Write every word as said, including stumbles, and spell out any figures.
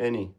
any.